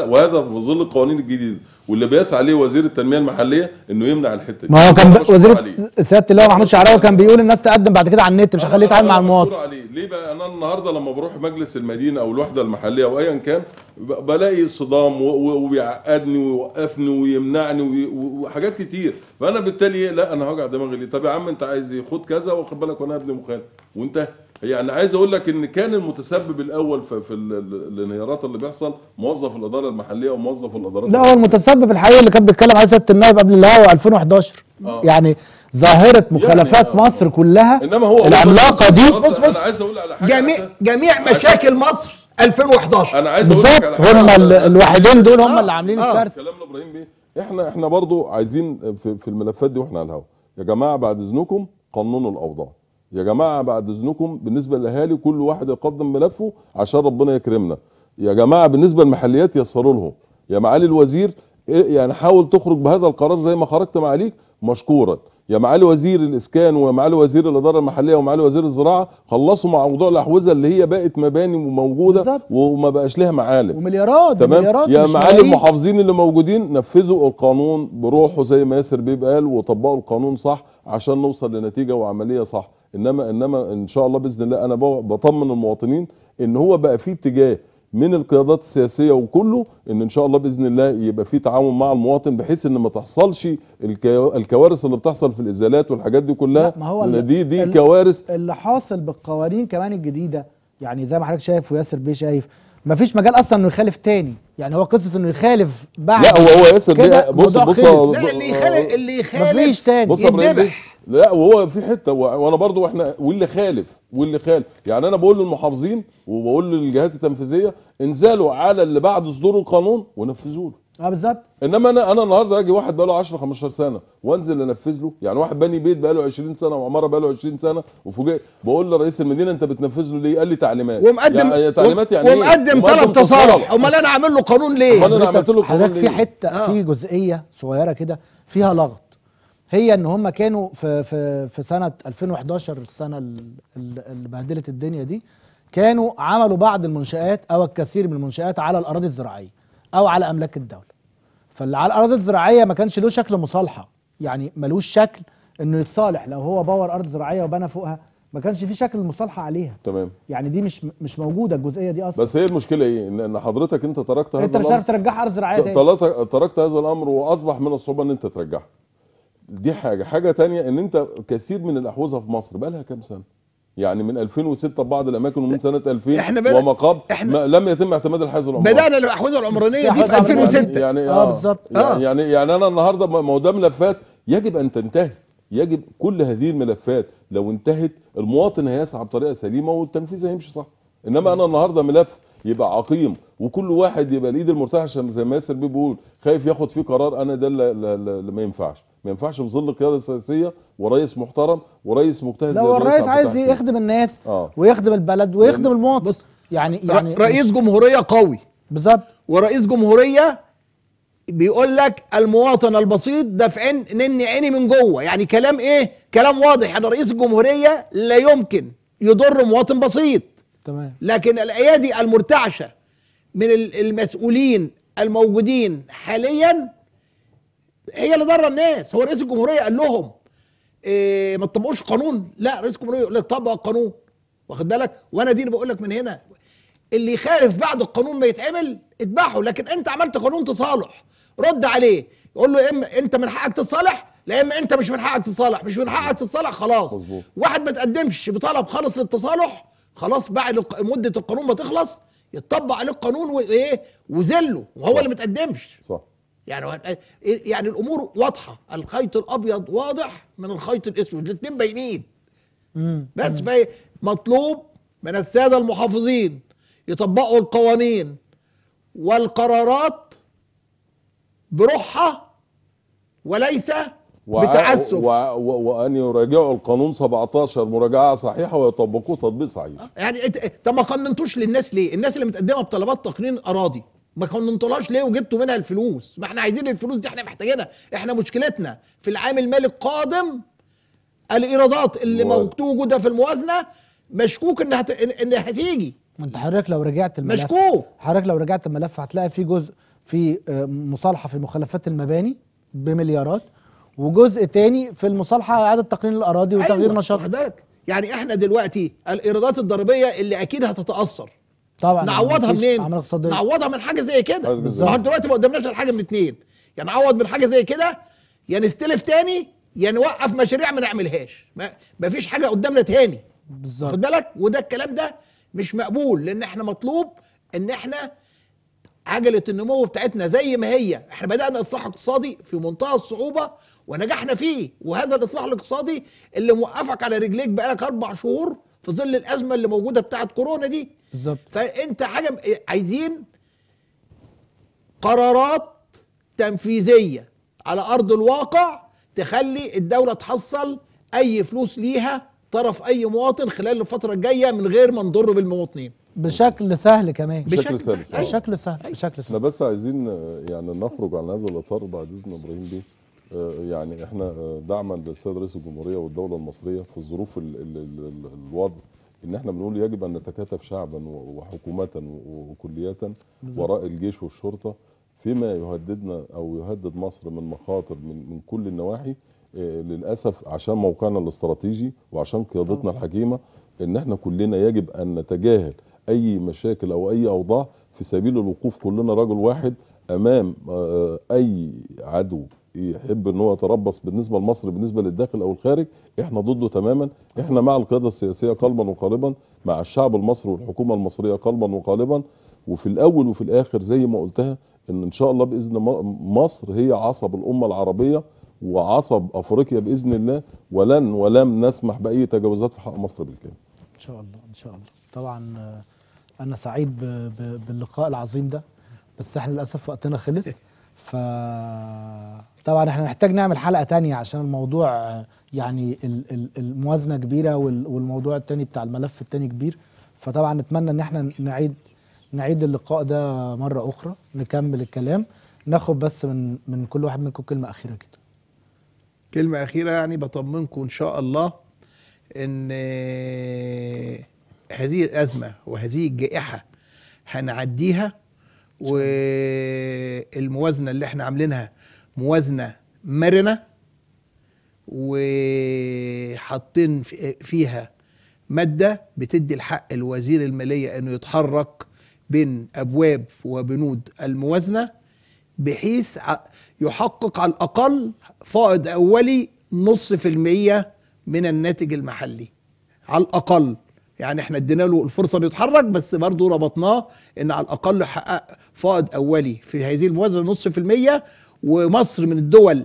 وهذا في ظل القوانين الجديده، واللي بيسعى عليه وزير التنميه المحليه انه يمنع الحته دي. ما هو كان وزير سياده اللواء محمود شعراوي كان بيقول الناس تقدم بعد كده على النت، مش هخليه يتعامل مع المواطن. ليه بقى؟ انا النهارده لما بروح مجلس المدينه او الوحده المحليه او ايا كان بلاقي صدام وبيعقدني ويوقفني ويمنعني وحاجات كتير، فانا بالتالي لا، انا هوجع دماغي ليه؟ طب يا عم انت عايز خد كذا واخد بالك وانا ابني مخالف وانتهى. يعني عايز اقول لك ان كان المتسبب الاول في الانهيارات اللي بيحصل موظف الاداره المحليه وموظف الادارات. لا، هو المتسبب الحقيقي اللي كان بيتكلم عليه سياده النائب قبل الهوا 2011 يعني ظاهره مخالفات يعني مصر كلها العملاقه دي. بص جميع مشاكل مصر 2011 انا عايز اقول لك على حاجه. هم الوحيدين دول هم اللي عاملين الكارثه. كلامنا ابراهيم بيه، احنا برضو عايزين في الملفات دي واحنا على الهوا، يا جماعه بعد اذنكم قننوا الاوضاع، يا جماعه بعد اذنكم بالنسبه للاهالي كل واحد يقدم ملفه عشان ربنا يكرمنا، يا جماعه بالنسبه للمحليات يسروا لهم، يا معالي الوزير يعني حاول تخرج بهذا القرار زي ما خرجت معاليك مشكورا، يا معالي وزير الاسكان ومعالي وزير الاداره المحليه ومعالي وزير الزراعه، خلصوا مع موضوع الاحوزه اللي هي بقت مباني وموجوده وما بقاش لها معالم ومليارات تمام مليارات، يا معالي المحافظين اللي موجودين نفذوا القانون بروحه زي ما ياسر بيب قال وطبقوا القانون صح عشان نوصل لنتيجه وعمليه صح. انما ان شاء الله باذن الله انا بطمن المواطنين ان هو بقى في اتجاه من القيادات السياسيه وكله ان شاء الله باذن الله يبقى في تعاون مع المواطن بحيث ان ما تحصلش الكوارث اللي بتحصل في الازالات والحاجات دي كلها. ما هو دي كوارث اللي حاصل بالقوانين كمان الجديده، يعني زي ما حضرتك شايف وياسر بيه شايف ما فيش مجال اصلا انه يخالف تاني، يعني هو قصه انه يخالف بعد لا هو ياسر بيه بص لا اللي يخالف مفيش تاني يتذبح لا وهو في حته وانا برضو احنا واللي خالف يعني انا بقول للمحافظين وبقول للجهات التنفيذيه انزلوا على اللي بعد صدور القانون ونفذوا له. بالظبط. انما انا النهارده اجي واحد بقى له 10 15 سنه وانزل انفذ له، يعني واحد بني بيت بقى له 20 سنه وعماره بقى له 20 سنه وفوجئ بقول لرئيس المدينه انت بتنفذ له ليه؟ قال لي تعليمات ومقدم يعني تعليمات يعني ومقدم طلب تصالح، امال انا اعمل له قانون ليه؟ امال انا عملت له قانون ليه؟ في حته في جزئيه صغيره كده فيها لغط، هي ان هم كانوا في سنه 2011 السنه اللي بهدلت الدنيا دي كانوا عملوا بعض المنشآت او الكثير من المنشآت على الاراضي الزراعيه او على املاك الدوله. فاللي على الاراضي الزراعيه ما كانش له شكل مصالحه، يعني ملوش شكل انه يتصالح، لو هو باور ارض زراعيه وبنى فوقها ما كانش في شكل مصالحه عليها. تمام. يعني دي مش موجوده الجزئيه دي اصلا. بس هي المشكله ايه؟ ان حضرتك انت تركت هذا الامر، انت مش عارف ترجعها ارض زراعيه تاني. تركت هذا الامر واصبح من الصعوبه ان انت ترجعها. دي حاجة تانية ان انت كثير من الاحوزة في مصر بقى لها كام سنة؟ يعني من 2006 ببعض الاماكن ومن سنة 2000 وما قبل لم يتم اعتماد الحيز العمراني. بدأنا الاحوزة العمرانية دي في 2006 يعني بالظبط يعني انا النهاردة ما هو ده ملفات يجب ان تنتهي، يجب كل هذه الملفات لو انتهت المواطن هيسعى بطريقة سليمة والتنفيذ هيمشي صح. انما انا النهاردة ملف يبقى عقيم وكل واحد يبقى الايد المرتاحه عشان زي ما ياسر بيه بيقول خايف ياخد فيه قرار. انا ده اللي ما ينفعش في ظل قياده سياسيه ورئيس محترم ورئيس مجتهد. لو الرئيس عايز يخدم الناس ويخدم البلد ويخدم المواطن يعني رئيس جمهوريه قوي بالظبط، ورئيس جمهوريه بيقول لك المواطن البسيط دافعين نني عيني من جوه، يعني كلام ايه؟ كلام واضح ان رئيس الجمهوريه لا يمكن يضر مواطن بسيط. تمام. لكن الايادي المرتعشه من المسؤولين الموجودين حاليا هي اللي ضاره الناس. هو رئيس الجمهوريه قال لهم إيه ما تطبقوش قانون؟ لا، رئيس الجمهوريه يقول لك طبق القانون، واخد بالك؟ وانا دي اللي بقول لك من هنا، اللي يخالف بعد القانون ما يتعمل اذبحه، لكن انت عملت قانون تصالح رد عليه، يقول له يا اما انت من حقك تتصالح لا اما انت مش من حقك تتصالح، مش من حقك تتصالح خلاص. مزبوط. واحد ما تقدمش بطلب خالص للتصالح خلاص بعد مده القانون ما تخلص يتطبق عليه القانون وايه وذله، وهو اللي ما تقدمش. صح. يعني الامور واضحه، الخيط الابيض واضح من الخيط الاسود، الاثنين باينين. بس مطلوب من الساده المحافظين يطبقوا القوانين والقرارات بروحها وليس بتعسف، وان يراجعوا القانون 17 مراجعه صحيحه ويطبقوه تطبيق صحيح. يعني طب ما قننتوش للناس ليه؟ الناس اللي متقدمه بطلبات تقنين اراضي ما قننتوهاش ليه وجبتوا منها الفلوس؟ ما احنا عايزين الفلوس دي، احنا محتاجينها، احنا مشكلتنا في العام المالي القادم الايرادات اللي موجوده في الموازنه مشكوك انها هتيجي. ما انت حضرتك لو رجعت الملف مشكوك، حضرتك لو رجعت الملف هتلاقي في جزء في مصالحه في مخالفات المباني بمليارات، وجزء تاني في المصالحه اعاده تقنين الاراضي وتغيير نشاط. واخد بالك؟ يعني احنا دلوقتي الايرادات الضريبيه اللي اكيد هتتاثر طبعا نعوضها منين؟ نعوضها من حاجه زي كده. ما هو دلوقتي ما قدامناش حاجه من اتنين، يا يعني نعوض من حاجه زي كده يا نستلف تاني يا نوقف مشاريع ما نعملهاش، ما فيش حاجه قدامنا تاني. بالظبط. واخد بالك؟ وده الكلام ده مش مقبول، لان احنا مطلوب ان احنا عجله النمو بتاعتنا زي ما هي، احنا بدانا اصلاح اقتصادي في منتهى الصعوبه ونجحنا فيه. وهذا الاصلاح الاقتصادي اللي موقفك على رجليك بقالك 4 شهور في ظل الازمه اللي موجوده بتاعه كورونا دي بالظبط. فانت حاجه عايزين قرارات تنفيذيه على ارض الواقع تخلي الدوله تحصل اي فلوس ليها طرف اي مواطن خلال الفتره الجايه من غير ما نضر بالمواطنين بشكل سهل كمان بشكل سهل. احنا بس عايزين يعني نخرج عن هذا الاطار بعد اذن ابراهيم بيه. يعني احنا دعما للسيد رئيس الجمهوريه والدوله المصريه في الظروف الوضع ان احنا بنقول يجب ان نتكاتف شعبا وحكومه وكليات وراء الجيش والشرطه فيما يهددنا او يهدد مصر من مخاطر من كل النواحي. للاسف عشان موقعنا الاستراتيجي وعشان قيادتنا الحكيمه ان احنا كلنا يجب ان نتجاهل اي مشاكل او اي اوضاع في سبيل الوقوف كلنا رجل واحد امام اي عدو يحب ان هو يتربص بالنسبه لمصر بالنسبه للداخل او الخارج. احنا ضده تماما، احنا مع القياده السياسيه قلبا وقالبا، مع الشعب المصري والحكومه المصريه قلبا وقالبا. وفي الاول وفي الاخر زي ما قلتها ان شاء الله باذن مصر هي عصب الامه العربيه وعصب افريقيا باذن الله، ولم نسمح باي تجاوزات في حق مصر بالكامل. ان شاء الله ان شاء الله. طبعا انا سعيد باللقاء العظيم ده، بس احنا للاسف وقتنا خلص. ف طبعا احنا نحتاج نعمل حلقه تانية عشان الموضوع يعني الموازنه كبيره والموضوع التاني بتاع الملف التاني كبير. فطبعا نتمنى ان احنا نعيد اللقاء ده مره اخرى نكمل الكلام. ناخد بس من كل واحد منكم كلمه اخيره كده. كلمه اخيره يعني بطمنكم ان شاء الله ان هذه الازمه وهذه الجائحه هنعديها، والموازنه اللي احنا عاملينها موازنه مرنه وحاطين فيها ماده بتدي الحق لوزير الماليه انه يتحرك بين ابواب وبنود الموازنه بحيث يحقق على الاقل فائض اولي 0.5% من الناتج المحلي على الاقل. يعني احنا ادينا له الفرصه انه يتحرك، بس برضه ربطناه ان على الاقل حقق فائض اولي في هذه الموازنه 0.5%. ومصر من الدول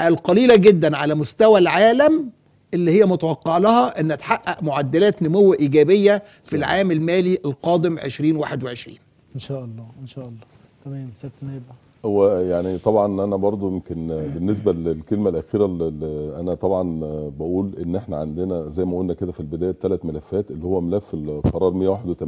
القليله جدا على مستوى العالم اللي هي متوقع لها ان تحقق معدلات نمو ايجابيه في العام المالي القادم 2021 ان شاء الله ان شاء الله. تمام سياده النائب. هو يعني طبعا انا برضو يمكن بالنسبه للكلمه الاخيره اللي انا طبعا بقول ان احنا عندنا زي ما قلنا كده في البدايه 3 ملفات اللي هو ملف القرار 181،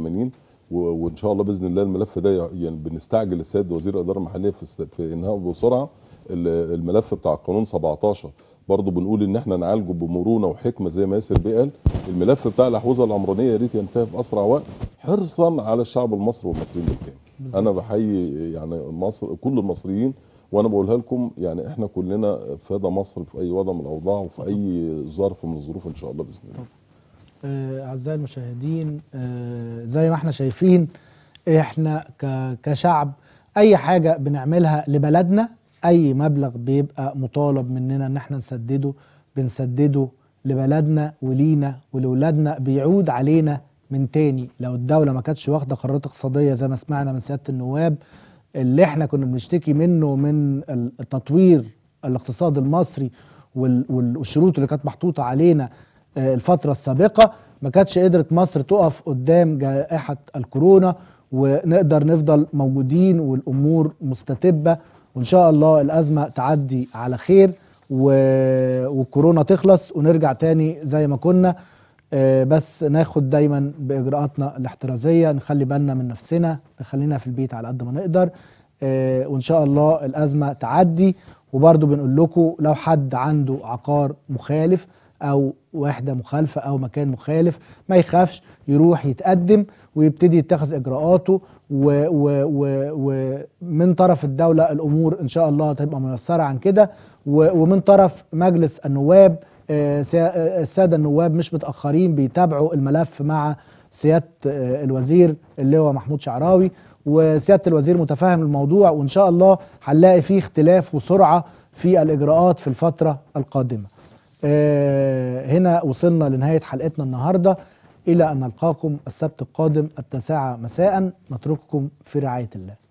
وان شاء الله باذن الله الملف ده يعني بنستعجل السيد وزير الاداره المحليه في انهائه بسرعه. الملف بتاع القانون 17 برضه بنقول ان احنا نعالجه بمرونه وحكمه زي ما ياسر بيه قال. الملف بتاع الاحوزه العمرانيه يا ريت ينتهي في اسرع وقت حرصا على الشعب المصري والمصريين بالكامل. انا بحيي يعني مصر كل المصريين، وانا بقولها لكم يعني احنا كلنا فدا مصر في اي وضع من الاوضاع وفي اي ظرف من الظروف ان شاء الله باذن الله. اعزائي المشاهدين، زي ما احنا شايفين احنا كشعب اي حاجه بنعملها لبلدنا اي مبلغ بيبقى مطالب مننا ان احنا نسدده بنسدده لبلدنا ولينا ولولادنا، بيعود علينا من تاني. لو الدوله ما كانتش واخده قرارات اقتصاديه زي ما سمعنا من سياده النواب اللي احنا كنا بنشتكي منه من التطوير الاقتصاد المصري والشروط اللي كانت محطوطه علينا الفتره السابقه، ما كانتش قدرت مصر تقف قدام جائحه الكورونا ونقدر نفضل موجودين والامور مستتبه. وإن شاء الله الأزمة تعدي على خير والكورونا تخلص ونرجع تاني زي ما كنا. بس ناخد دايما بإجراءاتنا الاحترازية، نخلي بالنا من نفسنا، نخلينا في البيت على قد ما نقدر، وإن شاء الله الأزمة تعدي. وبرضو بنقول لكم لو حد عنده عقار مخالف أو وحدة مخالفة أو مكان مخالف ما يخافش، يروح يتقدم ويبتدي يتخذ إجراءاته ومن طرف الدولة الأمور إن شاء الله تبقى ميسرة عن كده. ومن طرف مجلس النواب السادة النواب مش متأخرين، بيتابعوا الملف مع سيادة الوزير اللي هو محمود شعراوي، وسيادة الوزير متفاهم الموضوع، وإن شاء الله هنلاقي فيه اختلاف وسرعة في الإجراءات في الفترة القادمة. هنا وصلنا لنهاية حلقتنا النهاردة، إلى أن نلقاكم السبت القادم 9 مساء. نترككم في رعاية الله.